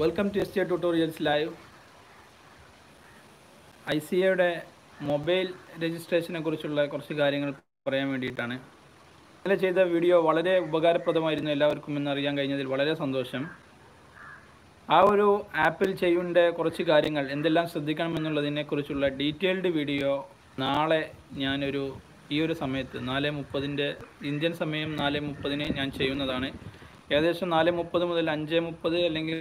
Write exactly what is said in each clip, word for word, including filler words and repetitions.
Welcome to S J tutorials live. I C എയുടെ mobile രജിസ്ട്രേഷനെ കുറിച്ചുള്ള കുറച്ച് കാര്യങ്ങൾ പറയാൻ വേണ്ടിയിട്ടാണ്. ഇന്നലെ ചെയ്ത വീഡിയോ വളരെ ഉപകാരപ്രദമായിരുന്നു എല്ലാവർക്കും എന്നറിയാൻ കഴിഞ്ഞതിൽ വളരെ സന്തോഷം. ആ ഒരു ആപ്പിൽ ചെയ്യേണ്ട കുറച്ച് കാര്യങ്ങൾ എന്തെല്ലാം ശ്രദ്ധിക്കണമെന്നുള്ളതിനെക്കുറിച്ചുള്ള ഡീറ്റെയിൽഡ് വീഡിയോ നാളെ ഞാനൊരു ഈ ഒരു സമയത്ത് നാല് മുപ്പതിൻ്റെ ഇന്ത്യൻ സമയം നാല് മുപ്പതിന് ഞാൻ ചെയ്യുന്നതാണ്. ഏകദേശം നാല് മുപ്പത് മുതൽ അഞ്ച് മുപ്പത് അല്ലെങ്കിൽ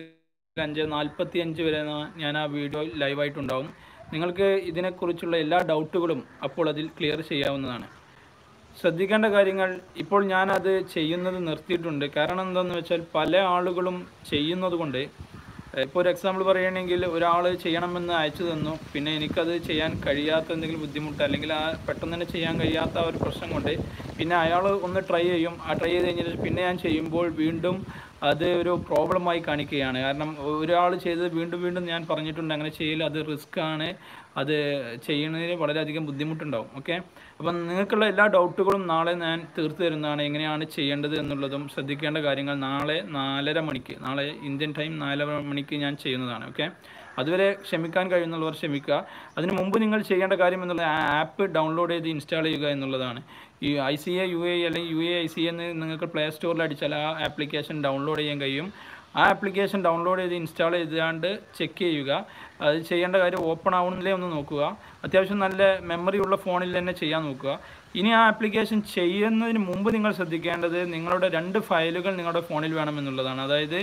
അഞ്ച് നാൽപ്പത്തി അഞ്ച് വരെ ഞാൻ ആ വീഡിയോ ലൈവായിട്ടുണ്ടാവും. നിങ്ങൾക്ക് ഇതിനെക്കുറിച്ചുള്ള എല്ലാ ഡൗട്ടുകളും അപ്പോൾ അതിൽ ക്ലിയർ ചെയ്യാവുന്നതാണ്. ശ്രദ്ധിക്കേണ്ട കാര്യങ്ങൾ ഇപ്പോൾ ഞാനത് ചെയ്യുന്നത് നിർത്തിയിട്ടുണ്ട്. കാരണം എന്താണെന്ന് വെച്ചാൽ പല ആളുകളും ചെയ്യുന്നത് കൊണ്ട്, ഇപ്പോൾ ഒരു എക്സാമ്പിൾ പറയുകയാണെങ്കിൽ, ഒരാൾ ചെയ്യണമെന്ന് അയച്ചു തന്നു, പിന്നെ എനിക്കത് ചെയ്യാൻ കഴിയാത്ത എന്തെങ്കിലും ബുദ്ധിമുട്ട് അല്ലെങ്കിൽ ആ പെട്ടെന്ന് തന്നെ ചെയ്യാൻ കഴിയാത്ത ഒരു പ്രശ്നം കൊണ്ട് പിന്നെ അയാൾ ഒന്ന് ട്രൈ ചെയ്യും. ആ ട്രൈ ചെയ്ത് കഴിഞ്ഞിട്ട് പിന്നെ ഞാൻ ചെയ്യുമ്പോൾ വീണ്ടും അത് ഒരു പ്രോബ്ലമായി കാണിക്കുകയാണ്. കാരണം ഒരാൾ ചെയ്തത് വീണ്ടും വീണ്ടും ഞാൻ പറഞ്ഞിട്ടുണ്ട്, അങ്ങനെ ചെയ്യൽ അത് റിസ്ക് ആണ്, അത് ചെയ്യുന്നതിന് വളരെയധികം ബുദ്ധിമുട്ടുണ്ടാവും. ഓക്കെ, അപ്പം നിങ്ങൾക്കുള്ള എല്ലാ ഡൗട്ടുകളും നാളെ ഞാൻ തീർത്തു തരുന്നതാണ്. എങ്ങനെയാണ് ചെയ്യേണ്ടത് എന്നുള്ളതും ശ്രദ്ധിക്കേണ്ട കാര്യങ്ങൾ നാളെ നാലര മണിക്ക് നാളെ ഇന്ത്യൻ ടൈം നാലര മണിക്ക് ഞാൻ ചെയ്യുന്നതാണ്. ഓക്കെ, അതുവരെ ക്ഷമിക്കാൻ കഴിയുന്നുള്ളവർ ക്ഷമിക്കുക. അതിന് മുമ്പ് നിങ്ങൾ ചെയ്യേണ്ട കാര്യം എന്നുള്ളത് ആപ്പ് ഡൗൺലോഡ് ചെയ്ത് ഇൻസ്റ്റാൾ ചെയ്യുക എന്നുള്ളതാണ്. ഈ I C A U A അല്ലെങ്കിൽ യു എ ഐ സി എന്ന് നിങ്ങൾക്ക് പ്ലേ സ്റ്റോറിൽ അടിച്ചാൽ ആ ആപ്ലിക്കേഷൻ ഡൗൺലോഡ് ചെയ്യാൻ കഴിയും. ആ ആപ്ലിക്കേഷൻ ഡൗൺലോഡ് ചെയ്ത് ഇൻസ്റ്റാൾ ചെയ്താണ്ട് ചെക്ക് ചെയ്യുക. അത് ചെയ്യേണ്ട കാര്യം ഓപ്പൺ ആവുന്നില്ലേ ഒന്ന് നോക്കുക. അത്യാവശ്യം നല്ല മെമ്മറി ഉള്ള ഫോണിൽ തന്നെ ചെയ്യാൻ നോക്കുക. ഇനി ആ ആപ്ലിക്കേഷൻ ചെയ്യുന്നതിന് മുമ്പ് നിങ്ങൾ ശ്രദ്ധിക്കേണ്ടത് നിങ്ങളുടെ രണ്ട് ഫയലുകൾ നിങ്ങളുടെ ഫോണിൽ വേണമെന്നുള്ളതാണ്. അതായത്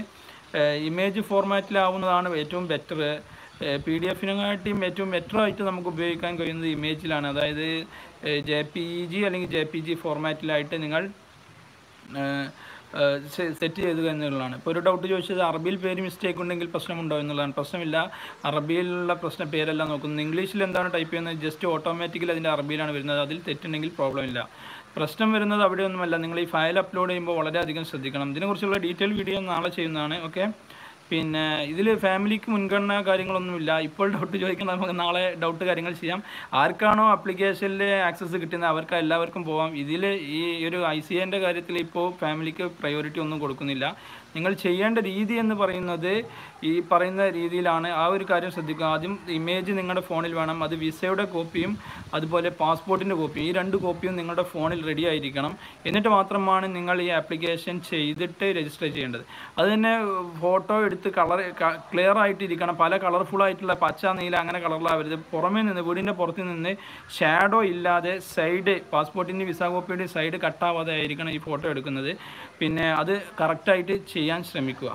ഇമേജ് ഫോർമാറ്റിലാവുന്നതാണ് ഏറ്റവും ബെറ്റർ. പി ഡി എഫിനെക്കാട്ടിയും ഏറ്റവും ബെറ്ററായിട്ട് നമുക്ക് ഉപയോഗിക്കാൻ കഴിയുന്നത് ഇമേജിലാണ്. അതായത് ജെ പി ജി അല്ലെങ്കിൽ ജെ പി ജി ഫോർമാറ്റിലായിട്ട് നിങ്ങൾ സെറ്റ് ചെയ്തു എന്നുള്ളതാണ്. ഇപ്പോൾ ഒരു ഡൗട്ട് ചോദിച്ചത്, അറബിയിൽ പേര് മിസ്റ്റേക്ക് ഉണ്ടെങ്കിൽ പ്രശ്നമുണ്ടോ എന്നുള്ളതാണ്. പ്രശ്നമില്ല, അറബിയിലുള്ള പ്രശ്ന പേരെല്ലാം നോക്കുന്നത്. ഇംഗ്ലീഷിൽ എന്താണ് ടൈപ്പ് ചെയ്യുന്നത്, ജസ്റ്റ് ഓട്ടോമാറ്റിക്കലി അതിൻ്റെ അറബിയിലാണ് വരുന്നത്. അതിൽ തെറ്റുണ്ടെങ്കിൽ പ്രോബ്ലം ഇല്ല. പ്രശ്നം വരുന്നത് അവിടെയൊന്നുമല്ല. നിങ്ങൾ ഈ ഫയൽ അപ്ലോഡ് ചെയ്യുമ്പോൾ വളരെയധികം ശ്രദ്ധിക്കണം. ഇതിനെക്കുറിച്ചുള്ള ഡീറ്റെയിൽ വീഡിയോ നാളെ ചെയ്യുന്നതാണ്. ഓക്കെ, പിന്നെ ഇതിൽ ഫാമിലിക്ക് മുൻഗണന കാര്യങ്ങളൊന്നുമില്ല. ഇപ്പോൾ ഡൗട്ട് ചോദിക്കണം, നമുക്ക് നാളെ ഡൗട്ട് കാര്യങ്ങൾ ചെയ്യാം. ആർക്കാണോ ആപ്ലിക്കേഷനിൽ ആക്സസ് കിട്ടുന്നത് അവർക്ക് എല്ലാവർക്കും പോവാം. ഇതിൽ ഈ ഒരു ഐ സി എൻ്റെ കാര്യത്തിൽ ഇപ്പോൾ ഫാമിലിക്ക് പ്രയോറിറ്റി ഒന്നും കൊടുക്കുന്നില്ല. നിങ്ങൾ ചെയ്യേണ്ട രീതി എന്ന് പറയുന്നത് ഈ പറയുന്ന രീതിയിലാണ്. ആ ഒരു കാര്യം ശ്രദ്ധിക്കുക. ആദ്യം ഇമേജ് നിങ്ങളുടെ ഫോണിൽ വേണം. അത് വിസയുടെ കോപ്പിയും അതുപോലെ പാസ്പോർട്ടിൻ്റെ കോപ്പിയും, ഈ രണ്ട് കോപ്പിയും നിങ്ങളുടെ ഫോണിൽ റെഡി ആയിരിക്കണം. എന്നിട്ട് മാത്രമാണ് നിങ്ങൾ ഈ ആപ്ലിക്കേഷൻ ചെയ്തിട്ട് രജിസ്റ്റർ ചെയ്യേണ്ടത്. അത് തന്നെ ഫോട്ടോ എടുത്ത് കളർ ക്ലിയർ ആയിട്ടിരിക്കണം. പല കളർഫുള്ളായിട്ടുള്ള പച്ച നീല അങ്ങനെ കളറിലാവരുത്. പുറമേ നിന്ന് വീടിൻ്റെ പുറത്ത് നിന്ന് ഷാഡോ ഇല്ലാതെ സൈഡ് പാസ്പോർട്ടിൻ്റെ വിസ കോപ്പിയുടെ സൈഡ് കട്ടാവാതെ ആയിരിക്കണം ഈ ഫോട്ടോ എടുക്കുന്നത്. പിന്നെ അത് കറക്റ്റായിട്ട് ചെയ്യാൻ ശ്രമിക്കുക.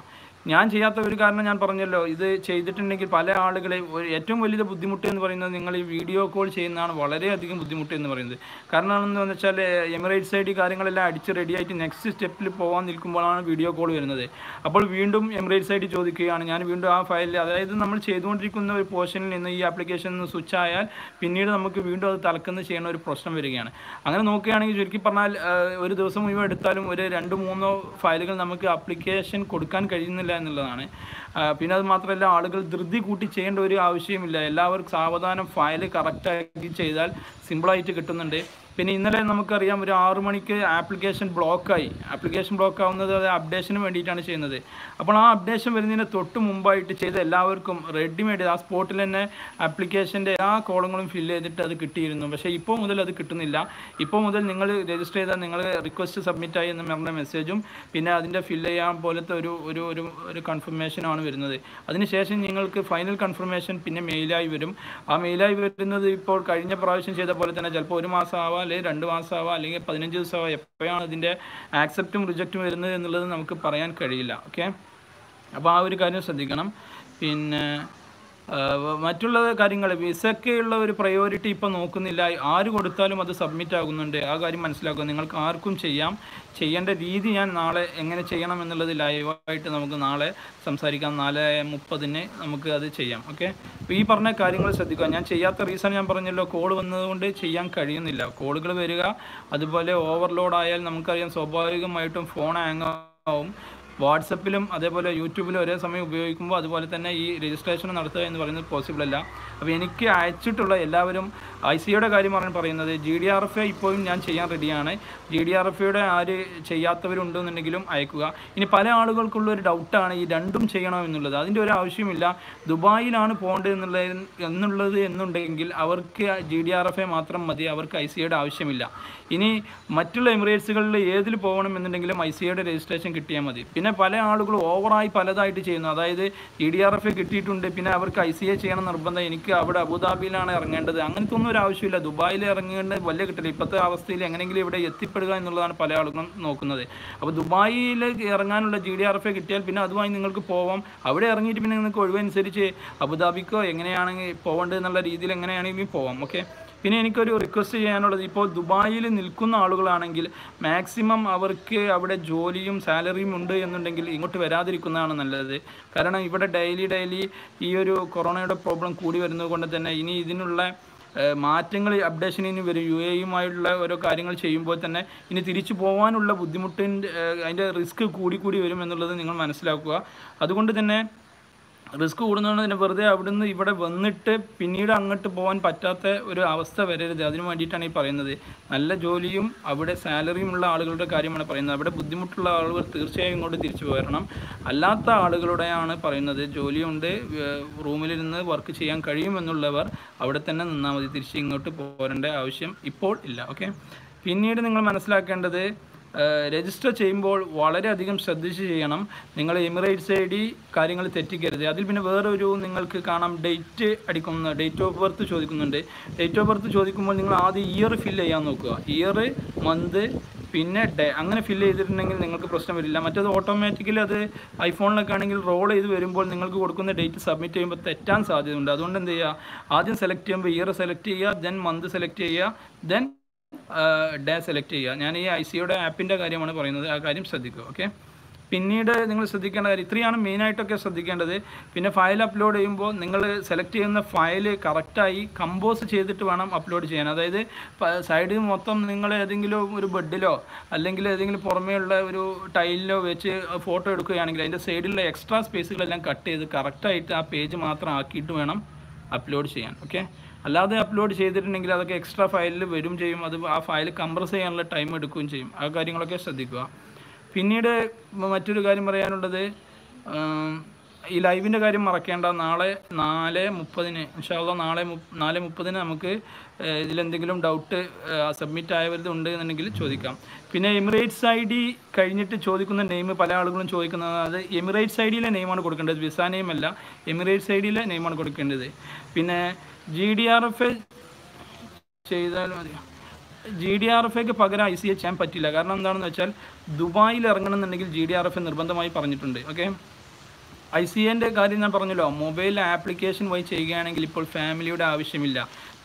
ഞാൻ ചെയ്യാത്ത ഒരു കാരണം ഞാൻ പറഞ്ഞല്ലോ, ഇത് ചെയ്തിട്ടുണ്ടെങ്കിൽ പല ആളുകളെ ഏറ്റവും വലിയ ബുദ്ധിമുട്ട് എന്ന് പറയുന്നത് നിങ്ങൾ ഈ വീഡിയോ കോൾ ചെയ്യുന്നതാണ്. വളരെയധികം ബുദ്ധിമുട്ട് എന്ന് പറയുന്നത് കാരണം എന്താണെന്ന് വെച്ചാൽ എമിറേറ്റ്സ് ഐ ഡി കാര്യങ്ങളെല്ലാം അടിച്ച് റെഡിയായിട്ട് നെക്സ്റ്റ് സ്റ്റെപ്പിൽ പോകാൻ നിൽക്കുമ്പോഴാണ് വീഡിയോ കോൾ വരുന്നത്. അപ്പോൾ വീണ്ടും എമിറേറ്റ്സ് ഐ ഡി ചോദിക്കുകയാണ്. ഞാൻ വീണ്ടും ആ ഫയലിൽ, അതായത് നമ്മൾ ചെയ്തുകൊണ്ടിരിക്കുന്ന ഒരു പോർഷനിൽ നിന്ന് ഈ ആപ്ലിക്കേഷൻ സ്വിച്ച് ആയാൽ പിന്നീട് നമുക്ക് വീണ്ടും അത് തലക്കെന്ന് ചെയ്യുന്ന ഒരു പ്രശ്നം വരികയാണ്. അങ്ങനെ നോക്കുകയാണെങ്കിൽ ചുരുക്കി പറഞ്ഞാൽ ഒരു ദിവസം മുഴുവൻ എടുത്താലും ഒരു രണ്ട് മൂന്നോ ഫയലുകൾ നമുക്ക് ആപ്ലിക്കേഷൻ കൊടുക്കാൻ കഴിയുന്നില്ല എന്നുള്ളതാണ്. പിന്നെ അത് മാത്രമല്ല, ആളുകൾ ധൃതി കൂട്ടി ചെയ്യേണ്ട ഒരു ആവശ്യമില്ല. എല്ലാവർക്കും സാവധാനം ഫയൽ കറക്റ്റാക്കി ചെയ്താൽ സിമ്പിളായിട്ട് കിട്ടുന്നുണ്ട്. പിന്നെ ഇന്നലെ നമുക്കറിയാം ഒരു ആറു മണിക്ക് ആപ്ലിക്കേഷൻ ബ്ലോക്കായി. ആപ്ലിക്കേഷൻ ബ്ലോക്ക് ആവുന്നത് അത് അപ്ഡേഷന് വേണ്ടിയിട്ടാണ് ചെയ്യുന്നത്. അപ്പോൾ ആ അപ്ഡേഷൻ വരുന്നതിന് തൊട്ട് മുമ്പായിട്ട് ചെയ്ത എല്ലാവർക്കും റെഡിമെയ്ഡ് ആ സ്പോട്ടിൽ തന്നെ ആപ്ലിക്കേഷൻ്റെ എല്ലാ കോളങ്ങളും ഫില്ല് ചെയ്തിട്ട് അത് കിട്ടിയിരുന്നു. പക്ഷേ ഇപ്പോൾ മുതൽ അത് കിട്ടുന്നില്ല. ഇപ്പോൾ മുതൽ നിങ്ങൾ രജിസ്റ്റർ ചെയ്താൽ നിങ്ങൾ റിക്വസ്റ്റ് സബ്മിറ്റായി എന്ന് പറഞ്ഞ മെസ്സേജും പിന്നെ അതിൻ്റെ ഫില്ല് ചെയ്യാൻ പോലത്തെ ഒരു ഒരു ഒരു കൺഫർമേഷനാണ് വരുന്നത്. അതിനുശേഷം നിങ്ങൾക്ക് ഫൈനൽ കൺഫർമേഷൻ പിന്നെ മെയിലായി വരും. ആ മെയിലായി വരുന്നത് ഇപ്പോൾ കഴിഞ്ഞ പ്രാവശ്യം ചെയ്ത പോലെ തന്നെ ചിലപ്പോൾ ഒരു മാസം ആവാം, അല്ലെങ്കിൽ രണ്ട് മാസമാവുക, അല്ലെങ്കിൽ പതിനഞ്ച് ദിവസമാവുക. എപ്പോഴാണ് അതിൻ്റെ ആക്സെപ്റ്റും റിജക്റ്റും വരുന്നത് എന്നുള്ളത് നമുക്ക് പറയാൻ കഴിയില്ല. ഓക്കെ, അപ്പോൾ ആ ഒരു കാര്യം ശ്രദ്ധിക്കണം. പിന്നെ മറ്റുള്ള കാര്യങ്ങൾ വിസയ്ക്കുള്ള ഒരു പ്രയോറിറ്റി ഇപ്പോൾ നോക്കുന്നില്ല. ആര് കൊടുത്താലും അത് സബ്മിറ്റ് ആകുന്നുണ്ട്. ആ കാര്യം മനസ്സിലാക്കുക. നിങ്ങൾക്ക് ആർക്കും ചെയ്യാം. ചെയ്യേണ്ട രീതി ഞാൻ നാളെ എങ്ങനെ ചെയ്യണം എന്നുള്ളത് ലൈവായിട്ട് നമുക്ക് നാളെ സംസാരിക്കാം. നാല് മുപ്പതിന് നമുക്ക് അത് ചെയ്യാം. ഓക്കെ, അപ്പോൾ ഈ പറഞ്ഞ കാര്യങ്ങൾ ശ്രദ്ധിക്കുക. ഞാൻ ചെയ്യാത്ത റീസൺ ഞാൻ പറഞ്ഞല്ലോ, കോൾ വന്നതുകൊണ്ട് ചെയ്യാൻ കഴിയുന്നില്ല. കോളുകൾ വരിക, അതുപോലെ ഓവർലോഡ് ആയാൽ നമുക്കറിയാം സ്വാഭാവികമായിട്ടും ഫോൺ ഹാങ് ആവും. വാട്സപ്പിലും അതേപോലെ യൂട്യൂബിലും ഒരേ സമയം ഉപയോഗിക്കുമ്പോൾ അതുപോലെ തന്നെ ഈ രജിസ്ട്രേഷൻ നടത്തുക എന്ന് പറയുന്നത് പോസിബിൾ അല്ല. അപ്പോൾ എനിക്ക് അയച്ചിട്ടുള്ള എല്ലാവരും ഐ സി യുടെ കാര്യമാണ് പറയുന്നത്. G D R F A ഇപ്പോഴും ഞാൻ ചെയ്യാൻ റെഡിയാണ്. ജി ഡി ആർ എഫ് എയുടെ ആര് ചെയ്യാത്തവരുണ്ടെന്നുണ്ടെങ്കിലും അയക്കുക. ഇനി പല ആളുകൾക്കുള്ളൊരു ഡൗട്ടാണ് ഈ രണ്ടും ചെയ്യണമെന്നുള്ളത്. അതിൻ്റെ ഒരു ആവശ്യമില്ല. ദുബായിലാണ് പോകേണ്ടത് എന്നുള്ള എന്നുള്ളത് എന്നുണ്ടെങ്കിൽ അവർക്ക് G D R F A മാത്രം മതി, അവർക്ക് ഐ സി യുടെ ആവശ്യമില്ല. ഇനി മറ്റുള്ള എമിറേറ്റ്സുകളിൽ ഏതിൽ പോകണമെന്നുണ്ടെങ്കിലും ഐ സി യുടെ രജിസ്ട്രേഷൻ കിട്ടിയാൽ മതി. പിന്നെ പല ആളുകളും ഓവറായി പലതായിട്ട് ചെയ്യുന്നു. അതായത് G D R F A കിട്ടിയിട്ടുണ്ട്, പിന്നെ അവർക്ക് ഐ സി എ ചെയ്യണം നിർബന്ധം, എനിക്ക് അവിടെ അബുദാബിയിലാണ് ഇറങ്ങേണ്ടത്, അങ്ങനത്തെ ഒന്നും ഒരു ആവശ്യമില്ല. ദുബായിൽ ഇറങ്ങേണ്ട വലിയ കിട്ടില്ല. ഇപ്പോഴത്തെ അവസ്ഥയിൽ എങ്ങനെയെങ്കിലും ഇവിടെ എത്തിപ്പെടുക എന്നുള്ളതാണ് പല ആളുകളും നോക്കുന്നത്. അപ്പോൾ ദുബായിൽ ഇറങ്ങാനുള്ള G D R F A കിട്ടിയാൽ പിന്നെ അതുമായി നിങ്ങൾക്ക് പോവാം. അവിടെ ഇറങ്ങിയിട്ട് പിന്നെ നിങ്ങൾക്ക് ഒഴിവനുസരിച്ച് അബുദാബിക്കോ എങ്ങനെയാണെങ്കിൽ പോകേണ്ടത് എന്നുള്ള രീതിയിൽ എങ്ങനെയാണെങ്കിലും പോവാം. ഓക്കെ, പിന്നെ എനിക്കൊരു റിക്വസ്റ്റ് ചെയ്യാനുള്ളത്, ഇപ്പോൾ ദുബായിൽ നിൽക്കുന്ന ആളുകളാണെങ്കിൽ മാക്സിമം അവർക്ക് അവിടെ ജോലിയും സാലറിയും ഉണ്ട് എന്നുണ്ടെങ്കിൽ ഇങ്ങോട്ട് വരാതിരിക്കുന്നതാണ് നല്ലത്. കാരണം ഇവിടെ ഡെയിലി ഡെയിലി ഈ ഒരു കൊറോണയുടെ പ്രോബ്ലം കൂടി വരുന്നത് കൊണ്ട് തന്നെ ഇനി ഇതിനുള്ള മാറ്റങ്ങൾ അപ്ഡേഷൻ ഇനി വരും. യു എയുമായിട്ടുള്ള ഓരോ കാര്യങ്ങൾ ചെയ്യുമ്പോൾ തന്നെ ഇനി തിരിച്ചു പോകാനുള്ള ബുദ്ധിമുട്ടിൻ്റെ അതിൻ്റെ റിസ്ക് കൂടി കൂടി വരും എന്നുള്ളത് നിങ്ങൾ മനസ്സിലാക്കുക. അതുകൊണ്ട് തന്നെ റിസ്ക് കൂടുന്നതുകൊണ്ട് തന്നെ വെറുതെ അവിടുന്ന് ഇവിടെ വന്നിട്ട് പിന്നീട് അങ്ങോട്ട് പോകാൻ പറ്റാത്ത ഒരു അവസ്ഥ വരരുത്. അതിന് വേണ്ടിയിട്ടാണ് ഈ പറയുന്നത്. നല്ല ജോലിയും അവിടെ സാലറിയും ഉള്ള ആളുകളുടെ കാര്യമാണ് പറയുന്നത്. അവിടെ ബുദ്ധിമുട്ടുള്ള ആളുകൾ തീർച്ചയായും ഇങ്ങോട്ട് തിരിച്ചു പോരണം. അല്ലാത്ത ആളുകളുടെയാണ് പറയുന്നത്, ജോലിയുണ്ട്, റൂമിലിരുന്ന് വർക്ക് ചെയ്യാൻ കഴിയുമെന്നുള്ളവർ അവിടെ തന്നെ നിന്നാൽ മതി. തിരിച്ച് ഇങ്ങോട്ട് പോരേണ്ട ആവശ്യം ഇപ്പോൾ ഇല്ല. ഓക്കെ, പിന്നീട് നിങ്ങൾ മനസ്സിലാക്കേണ്ടത്, രജിസ്റ്റർ ചെയ്യുമ്പോൾ വളരെയധികം ശ്രദ്ധിച്ച് ചെയ്യണം. നിങ്ങൾ എമിറേറ്റ്സ് ഐ ഡി കാര്യങ്ങൾ തെറ്റിക്കരുത്. അതിൽ പിന്നെ വേറൊരു നിങ്ങൾക്ക് കാണാം ഡേറ്റ് അടിക്കുന്ന ഡേറ്റ് ഓഫ് ബർത്ത് ചോദിക്കുന്നുണ്ട്. ഡേറ്റ് ഓഫ് ബർത്ത് ചോദിക്കുമ്പോൾ നിങ്ങൾ ആദ്യം ഇയർ ഫിൽ ചെയ്യാൻ നോക്കുക. ഇയർ, മന്ത്, പിന്നെ ഡേ, അങ്ങനെ ഫില്ല് ചെയ്തിട്ടുണ്ടെങ്കിൽ നിങ്ങൾക്ക് പ്രശ്നം വരില്ല. മറ്റേത് ഓട്ടോമാറ്റിക്കലി അത് ഐഫോണിലൊക്കെ ആണെങ്കിൽ റോൾ ചെയ്ത് വരുമ്പോൾ നിങ്ങൾക്ക് കൊടുക്കുന്ന ഡേറ്റ് സബ്മിറ്റ് ചെയ്യുമ്പോൾ തെറ്റാൻ സാധ്യതയുണ്ട്. അതുകൊണ്ട് എന്ത് ചെയ്യുക, ആദ്യം സെലക്ട് ചെയ്യുമ്പോൾ ഇയർ സെലക്ട് ചെയ്യുക, ദെൻ മന്ത് സെലക്ട് ചെയ്യുക, ദെൻ ഡേ സെലക്ട് ചെയ്യുക. ഞാൻ ഈ ഐ സിയുടെ ആപ്പിൻ്റെ കാര്യമാണ് പറയുന്നത്, ആ കാര്യം ശ്രദ്ധിക്കുക. ഓക്കെ, പിന്നീട് നിങ്ങൾ ശ്രദ്ധിക്കേണ്ട കാര്യം ഇത്രയാണ് മെയിനായിട്ടൊക്കെ ശ്രദ്ധിക്കേണ്ടത്. പിന്നെ ഫയൽ അപ്ലോഡ് ചെയ്യുമ്പോൾ നിങ്ങൾ സെലക്ട് ചെയ്യുന്ന ഫയൽ കറക്റ്റായി കമ്പോസ് ചെയ്തിട്ട് വേണം അപ്ലോഡ് ചെയ്യാൻ. അതായത് സൈഡ് മൊത്തം നിങ്ങൾ ഏതെങ്കിലും ഒരു ബെഡിലോ അല്ലെങ്കിൽ ഏതെങ്കിലും പുറമേയുള്ള ഒരു ടൈലിലോ വെച്ച് ഫോട്ടോ എടുക്കുകയാണെങ്കിൽ അതിൻ്റെ സൈഡിലുള്ള എക്സ്ട്രാ സ്പേസുകളെല്ലാം കട്ട് ചെയ്ത് കറക്റ്റായിട്ട് ആ പേജ് മാത്രം ആക്കിയിട്ട് വേണം അപ്ലോഡ് ചെയ്യാൻ. ഓക്കെ, അല്ലാതെ അപ്ലോഡ് ചെയ്തിട്ടുണ്ടെങ്കിൽ അതൊക്കെ എക്സ്ട്രാ ഫയലിൽ വരും ചെയ്യും. അത് ആ ഫയൽ കംപ്രസ് ചെയ്യാനുള്ള ടൈം എടുക്കുകയും ചെയ്യും. ആ കാര്യങ്ങളൊക്കെ ശ്രദ്ധിക്കുക. പിന്നീട് മറ്റൊരു കാര്യം പറയാനുള്ളത്, ഈ ലൈവിൻ്റെ കാര്യം മറക്കേണ്ട. നാളെ നാല് മുപ്പതിന് ഇൻഷാ അള്ളാ നാളെ നാല് മുപ്പതിന് നമുക്ക് ഇതിലെന്തെങ്കിലും ഡൗട്ട് സബ്മിറ്റ് ആയവരത് ഉണ്ട് എന്നുണ്ടെങ്കിൽ ചോദിക്കാം. പിന്നെ എമിറേറ്റ്സ് ഐ ഡി കഴിഞ്ഞിട്ട് ചോദിക്കുന്ന നെയിം പല ആളുകളും ചോദിക്കുന്നത്, അത് എമിറേറ്റ്സ് ഐ ഡിയിലെ നെയിമാണ് കൊടുക്കേണ്ടത്, വിസ നെയിം അല്ല, എമിറേറ്റ്സ് ഐ ഡിയിലെ നെയിമാണ് കൊടുക്കേണ്ടത്. പിന്നെ G D R F A ചെയ്താൽ മതി. ജി ഡി ആർ എഫ് എക്ക് പകരം ഐ സി എ ചെയ്യാൻ പറ്റില്ല. കാരണം എന്താണെന്ന് വെച്ചാൽ ദുബായിൽ ഇറങ്ങണം എന്നുണ്ടെങ്കിൽ G D R F A നിർബന്ധമായി പറഞ്ഞിട്ടുണ്ട്. ഓക്കെ, ഐ സി എൻ്റെ കാര്യം ഞാൻ പറഞ്ഞല്ലോ, മൊബൈൽ ആപ്ലിക്കേഷൻ വഴി ചെയ്യുകയാണെങ്കിൽ ഇപ്പോൾ ഫാമിലിയുടെ ആവശ്യമില്ല.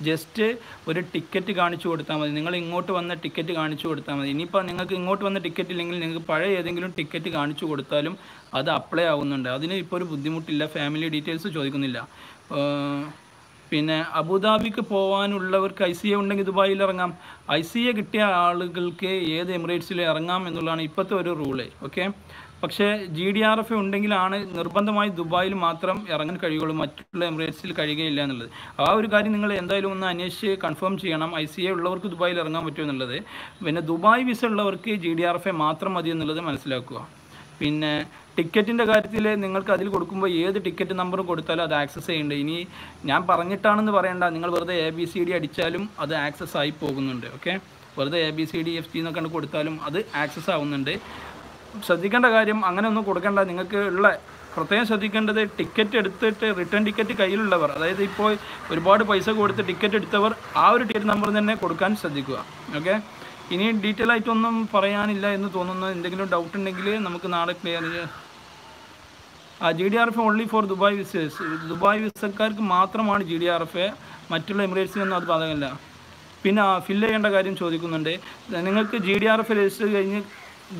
ജസ്റ്റ് ഒരു ടിക്കറ്റ് കാണിച്ചു കൊടുത്താൽ മതി. നിങ്ങൾ ഇങ്ങോട്ട് വന്ന ടിക്കറ്റ് കാണിച്ചു കൊടുത്താൽ മതി. ഇനിയിപ്പോൾ നിങ്ങൾക്ക് ഇങ്ങോട്ട് വന്ന ടിക്കറ്റ് ഇല്ലെങ്കിൽ നിങ്ങൾക്ക് പഴയ ഏതെങ്കിലും ടിക്കറ്റ് കാണിച്ചു കൊടുത്താലും അത് അപ്ലൈ ആവുന്നുണ്ട്. അതിന് ഇപ്പോൾ ഒരു ബുദ്ധിമുട്ടില്ല, ഫാമിലി ഡീറ്റെയിൽസ് ചോദിക്കുന്നില്ല. പിന്നെ അബുദാബിക്ക് പോകാനുള്ളവർക്ക് ഐ സി എ ഉണ്ടെങ്കിൽ ദുബായിൽ ഇറങ്ങാം. ഐ സി എ കിട്ടിയ ആളുകൾക്ക് ഏത് എമിറേറ്റ്സിലും ഇറങ്ങാം എന്നുള്ളതാണ് ഇപ്പോഴത്തെ ഒരു റൂള്. ഓക്കെ, പക്ഷേ ജി ഡി ആർ എഫ് ഉണ്ടെങ്കിലാണ് നിർബന്ധമായി ദുബായിൽ മാത്രം ഇറങ്ങാൻ കഴിയുള്ളൂ, മറ്റുള്ള എമിറേറ്റ്സിൽ കഴിയുകയില്ല എന്നുള്ളത്. ആ ഒരു കാര്യം നിങ്ങൾ എന്തായാലും ഒന്ന് അന്വേഷിച്ച് കൺഫേം ചെയ്യണം. ഐ സി എ ഉള്ളവർക്ക് ദുബായിൽ ഇറങ്ങാൻ പറ്റുമെന്നുള്ളത്, പിന്നെ ദുബായ് വിസ ഉള്ളവർക്ക് G D R F A മാത്രം മതി എന്നുള്ളത് മനസ്സിലാക്കുക. പിന്നെ ടിക്കറ്റിൻ്റെ കാര്യത്തിൽ നിങ്ങൾക്ക് അതിൽ കൊടുക്കുമ്പോൾ ഏത് ടിക്കറ്റ് നമ്പറും കൊടുത്താലും അത് ആക്സസ് ചെയ്യുന്നുണ്ട്. ഇനി ഞാൻ പറഞ്ഞിട്ടാണെന്ന് പറയണ്ട, നിങ്ങൾ വെറുതെ എ ബി സി ഡി അടിച്ചാലും അത് ആക്സസ് ആയി പോകുന്നുണ്ട്. ഓക്കെ, വെറുതെ A B C D F G എന്നൊക്കെ കൊടുത്താലും അത് ആക്സസ് ആവുന്നുണ്ട്. ശ്രദ്ധിക്കേണ്ട കാര്യം അങ്ങനെ ഒന്നും കൊടുക്കേണ്ട. നിങ്ങൾക്ക് ഉള്ള പ്രത്യേകം ശ്രദ്ധിക്കേണ്ടത്, ടിക്കറ്റ് എടുത്തിട്ട് റിട്ടേൺ ടിക്കറ്റ് കയ്യിലുള്ളവർ, അതായത് ഇപ്പോൾ ഒരുപാട് പൈസ കൊടുത്ത് ടിക്കറ്റ് എടുത്തവർ ആ ഒരു ടിക്കറ്റ് നമ്പർ തന്നെ കൊടുക്കാൻ ശ്രദ്ധിക്കുക. ഓക്കെ, ഇനി ഡീറ്റെയിൽ ആയിട്ടൊന്നും പറയാനില്ല എന്ന് തോന്നുന്നു. എന്തെങ്കിലും ഡൗട്ട് ഉണ്ടെങ്കിൽ നമുക്ക് നാളെ ക്ലിയർ ചെയ്യാം. ആ G D R F only for Dubai വിസേഴ്സ്, ദുബായ് വിസക്കാർക്ക് മാത്രമാണ് G D R F A, മറ്റുള്ള എമിറേറ്റ്സിനൊന്നും അത് ബാധകമല്ല. പിന്നെ ഫില്ല് ചെയ്യേണ്ട കാര്യം ചോദിക്കുന്നുണ്ട്. നിങ്ങൾക്ക് G D R F register കഴിഞ്ഞ്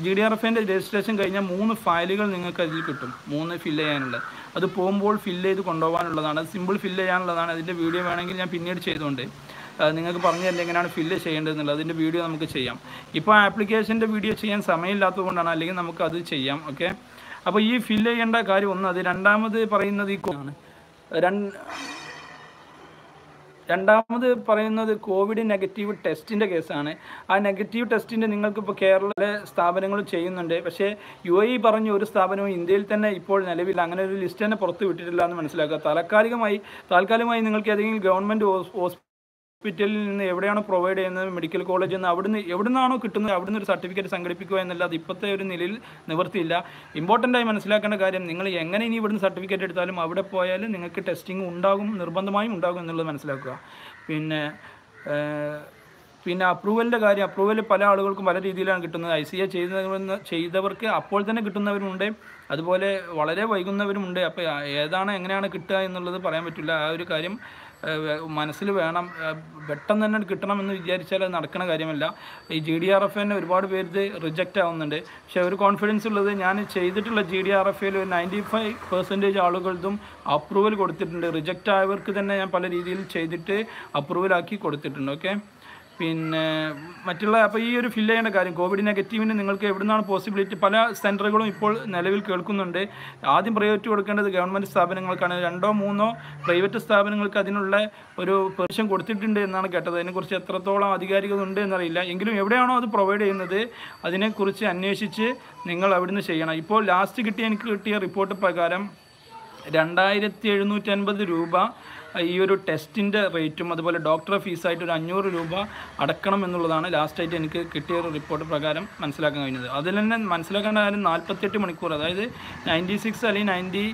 ജി ഡി ആർ എഫ് എൻ്റെ രജിസ്ട്രേഷൻ കഴിഞ്ഞാൽ മൂന്ന് ഫയലുകൾ നിങ്ങൾക്ക് അതിൽ കിട്ടും, മൂന്ന് ഫില്ല് ചെയ്യാനുള്ളത്. അത് പോകുമ്പോൾ ഫില്ല് ചെയ്ത് കൊണ്ടുപോകാനുള്ളതാണ്, അത് സിമ്പിൾ ഫില്ല് ചെയ്യാനുള്ളതാണ്. അതിൻ്റെ വീഡിയോ വേണമെങ്കിൽ ഞാൻ പിന്നീട് ചെയ്തുകൊണ്ട് നിങ്ങൾക്ക് പറഞ്ഞു തരുന്നത് എങ്ങനെയാണ് ഫില്ല് ചെയ്യേണ്ടതെന്നുള്ളത്, അതിൻ്റെ വീഡിയോ നമുക്ക് ചെയ്യാം. ഇപ്പോൾ ആപ്ലിക്കേഷൻ്റെ വീഡിയോ ചെയ്യാൻ സമയമില്ലാത്തത് കൊണ്ടാണ്, അല്ലെങ്കിൽ നമുക്കത് ചെയ്യാം. ഓക്കെ, അപ്പോൾ ഈ ഫില്ല് ചെയ്യേണ്ട കാര്യം ഒന്ന്, അത് രണ്ടാമത് പറയുന്നത് ഈ രണ്ടാമത് പറയുന്നത് കോവിഡ് നെഗറ്റീവ് ടെസ്റ്റിൻ്റെ കേസാണ്. ആ നെഗറ്റീവ് ടെസ്റ്റിൻ്റെ നിങ്ങൾക്കിപ്പോൾ കേരളത്തിലെ സ്ഥാപനങ്ങൾ ചെയ്യുന്നുണ്ട്. പക്ഷേ യു എ ഇ പറഞ്ഞ ഒരു സ്ഥാപനവും ഇന്ത്യയിൽ തന്നെ ഇപ്പോൾ നിലവിൽ അങ്ങനെ ഒരു ലിസ്റ്റ് തന്നെ പുറത്ത് വിട്ടിട്ടില്ല എന്ന് മനസ്സിലാക്കുക. താൽക്കാലികമായി താൽക്കാലികമായി നിങ്ങൾക്ക് ഏതെങ്കിലും ഗവൺമെൻറ് ഹോസ്പിറ്റലിൽ നിന്ന് എവിടെയാണോ പ്രൊവൈഡ് ചെയ്യുന്നത്, മെഡിക്കൽ കോളേജിൽ നിന്ന് അവിടുന്ന് എവിടുന്നാണോ കിട്ടുന്നത് അവിടുന്ന് ഒരു സർട്ടിഫിക്കറ്റ് സംഘടിപ്പിക്കുക എന്നല്ലാതെ ഇപ്പോഴത്തെ ഒരു നിലയിൽ നിവർത്തിയില്ല. ഇമ്പോർട്ടൻ്റായി മനസ്സിലാക്കേണ്ട കാര്യം, നിങ്ങൾ എങ്ങനെ ഇനി ഇവിടുന്ന് സർട്ടിഫിക്കറ്റ് എടുത്താലും അവിടെ പോയാലും നിങ്ങൾക്ക് ടെസ്റ്റിംഗ് ഉണ്ടാകും, നിർബന്ധമായും ഉണ്ടാകും എന്നുള്ളത് മനസ്സിലാക്കുക. പിന്നെ പിന്നെ അപ്രൂവലിൻ്റെ കാര്യം, അപ്രൂവൽ പല ആളുകൾക്കും പല രീതിയിലാണ് കിട്ടുന്നത്. ഐ സി എ ചെയ്ത ചെയ്തവർക്ക് അപ്പോൾ തന്നെ കിട്ടുന്നവരുമുണ്ട്, അതുപോലെ വളരെ വൈകുന്നവരുമുണ്ട്. അപ്പോൾ ഏതാണ് എങ്ങനെയാണ് കിട്ടുക എന്നുള്ളത് പറയാൻ പറ്റില്ല. ആ ഒരു കാര്യം മനസ്സിൽ വേണം. പെട്ടെന്ന് തന്നെ കിട്ടണമെന്ന് വിചാരിച്ചാൽ അത് നടക്കുന്ന കാര്യമല്ല. ഈ ജി ഡി ആർ എഫ് എന്നെ ഒരുപാട് പേര് റിജക്റ്റ് ആവുന്നുണ്ട്. പക്ഷേ ഒരു കോൺഫിഡൻസ് ഉള്ളത്, ഞാൻ ചെയ്തിട്ടുള്ള ജി ഡി ആർ എഫ് എയിൽ ഒരു നയൻറ്റി ഫൈവ് പെർസെൻറ്റേജ് ആളുകൾക്കും അപ്രൂവൽ കൊടുത്തിട്ടുണ്ട്. റിജക്റ്റ് ആയവർക്ക് തന്നെ ഞാൻ പല രീതിയിൽ ചെയ്തിട്ട് അപ്രൂവലാക്കി കൊടുത്തിട്ടുണ്ട്. ഓക്കെ, പിന്നെ മറ്റുള്ള അപ്പോൾ ഈ ഒരു ഫില്ല് ചെയ്യേണ്ട കാര്യം, കോവിഡ് നെഗറ്റീവിന് നിങ്ങൾക്ക് എവിടുന്നാണ് പോസിബിലിറ്റി, പല സെൻറ്ററുകളും ഇപ്പോൾ നിലവിൽ കേൾക്കുന്നുണ്ട്. ആദ്യം പ്രയോറിറ്റി കൊടുക്കേണ്ടത് ഗവൺമെൻറ് സ്ഥാപനങ്ങൾക്കാണ്. രണ്ടോ മൂന്നോ പ്രൈവറ്റ് സ്ഥാപനങ്ങൾക്ക് അതിനുള്ള ഒരു പെർമിഷൻ കൊടുത്തിട്ടുണ്ട് എന്നാണ് കേട്ടത്. അതിനെക്കുറിച്ച് എത്രത്തോളം ആധികാരികതയുണ്ട് എന്നറിയില്ല. എങ്കിലും എവിടെയാണോ അത് പ്രൊവൈഡ് ചെയ്യുന്നത് അതിനെക്കുറിച്ച് അന്വേഷിച്ച് നിങ്ങൾ അവിടുന്ന് ചെയ്യണം. ഇപ്പോൾ ലാസ്റ്റ് കിട്ടിയ എനിക്ക് കിട്ടിയ റിപ്പോർട്ട് പ്രകാരം രണ്ടായിരത്തി എഴുന്നൂറ്റി അൻപത് രൂപ ഈ ഒരു ടെസ്റ്റിൻ്റെ റേറ്റും അതുപോലെ ഡോക്ടറെ ഫീസായിട്ട് ഒരു അഞ്ഞൂറ് രൂപ അടക്കണം എന്നുള്ളതാണ് ലാസ്റ്റായിട്ട് എനിക്ക് കിട്ടിയ ഒരു റിപ്പോർട്ട് പ്രകാരം മനസ്സിലാക്കാൻ കഴിഞ്ഞത്. അതിൽ തന്നെ മനസ്സിലാക്കേണ്ട കാര്യം, നാൽപ്പത്തെട്ട് മണിക്കൂർ, അതായത് നയൻറ്റി സിക്സ് അല്ലെങ്കിൽ നയൻറ്റി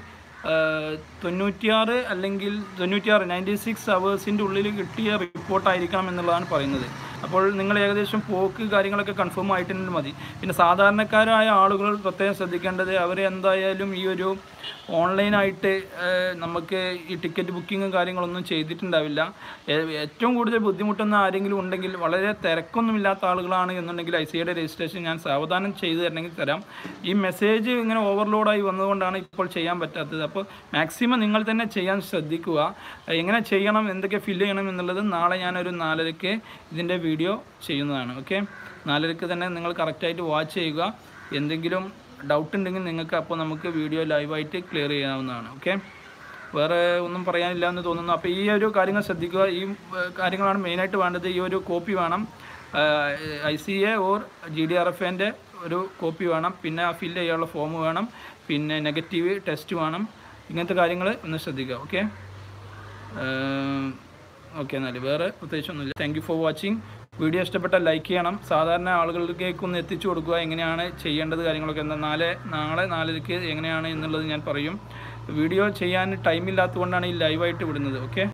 തൊണ്ണൂറ്റിയാറ് അല്ലെങ്കിൽ തൊണ്ണൂറ്റിയാറ് നയൻറ്റി സിക്സ് അവേഴ്സിൻ്റെ ഉള്ളിൽ കിട്ടിയ റിപ്പോർട്ടായിരിക്കണം എന്നുള്ളതാണ് പറയുന്നത്. അപ്പോൾ നിങ്ങൾ ഏകദേശം പോക്ക് കാര്യങ്ങളൊക്കെ കൺഫേം ആയിട്ടുണ്ട് മതി. പിന്നെ സാധാരണക്കാരായ ആളുകൾ പ്രത്യേകം ശ്രദ്ധിക്കേണ്ടത്, അവർ എന്തായാലും ഈ ഒരു ഓൺലൈനായിട്ട് നമുക്ക് ഈ ടിക്കറ്റ് ബുക്കിങ്ങും കാര്യങ്ങളൊന്നും ചെയ്തിട്ടുണ്ടാവില്ല. ഏറ്റവും കൂടുതൽ ബുദ്ധിമുട്ടുന്ന ആരെങ്കിലും ഉണ്ടെങ്കിൽ, വളരെ തിരക്കൊന്നുമില്ലാത്ത ആളുകളാണ് എന്നുണ്ടെങ്കിൽ ഐ സി ഐയുടെ രജിസ്ട്രേഷൻ ഞാൻ സാവധാനം ചെയ്ത് തരണമെങ്കിൽ തരാം. ഈ മെസ്സേജ് ഇങ്ങനെ ഓവർലോഡായി വന്നതുകൊണ്ടാണ് ഇപ്പോൾ ചെയ്യാൻ പറ്റാത്തത്. അപ്പോൾ മാക്സിമം നിങ്ങൾ തന്നെ ചെയ്യാൻ ശ്രദ്ധിക്കുക. എങ്ങനെ ചെയ്യണം, എന്തൊക്കെ ഫില്ല് ചെയ്യണം എന്നുള്ളത് നാളെ ഞാനൊരു നാലരയ്ക്ക് ഇതിൻ്റെ വീഡിയോ ചെയ്യുന്നതാണ്. ഓക്കെ, നാലരയ്ക്ക് തന്നെ നിങ്ങൾ കറക്റ്റായിട്ട് വാച്ച് ചെയ്യുക. എന്തെങ്കിലും ഡൗട്ട് ഉണ്ടെങ്കിൽ നിങ്ങൾക്ക് അപ്പോൾ നമുക്ക് വീഡിയോ ലൈവായിട്ട് ക്ലിയർ ചെയ്യാവുന്നതാണ്. ഓക്കെ, വേറെ ഒന്നും പറയാനില്ല എന്ന് തോന്നുന്നു. അപ്പോൾ ഈ ഒരു കാര്യങ്ങൾ ശ്രദ്ധിക്കുക. ഈ കാര്യങ്ങളാണ് മെയിനായിട്ട് വേണ്ടത്. ഈ ഒരു കോപ്പി വേണം, I C A or G D R F എൻ്റെ ഒരു കോപ്പി വേണം. പിന്നെ ഫില്ല് ചെയ്യാനുള്ള ഫോം വേണം. പിന്നെ നെഗറ്റീവ് ടെസ്റ്റ് വേണം. ഇങ്ങനത്തെ കാര്യങ്ങൾ ഒന്ന് ശ്രദ്ധിക്കുക. ഓക്കെ ഓക്കെ എന്നാൽ വേറെ പ്രത്യേകിച്ചൊന്നുമില്ല. Thank you for watching. Video ഇഷ്ടപ്പെട്ടാൽ ലൈക്ക് ചെയ്യണം. സാധാരണ ആളുകളിലേക്ക് ഒന്ന് എത്തിച്ചു കൊടുക്കുക, എങ്ങനെയാണ് ചെയ്യേണ്ടത് കാര്യങ്ങളൊക്കെ. എന്നാൽ നാളെ നാളെ നാലരയ്ക്ക് എങ്ങനെയാണ് എന്നുള്ളത് ഞാൻ പറയും. വീഡിയോ ചെയ്യാൻ ടൈമില്ലാത്തതുകൊണ്ടാണ് ഈ ലൈവായിട്ട് വിടുന്നത്. ഓക്കെ.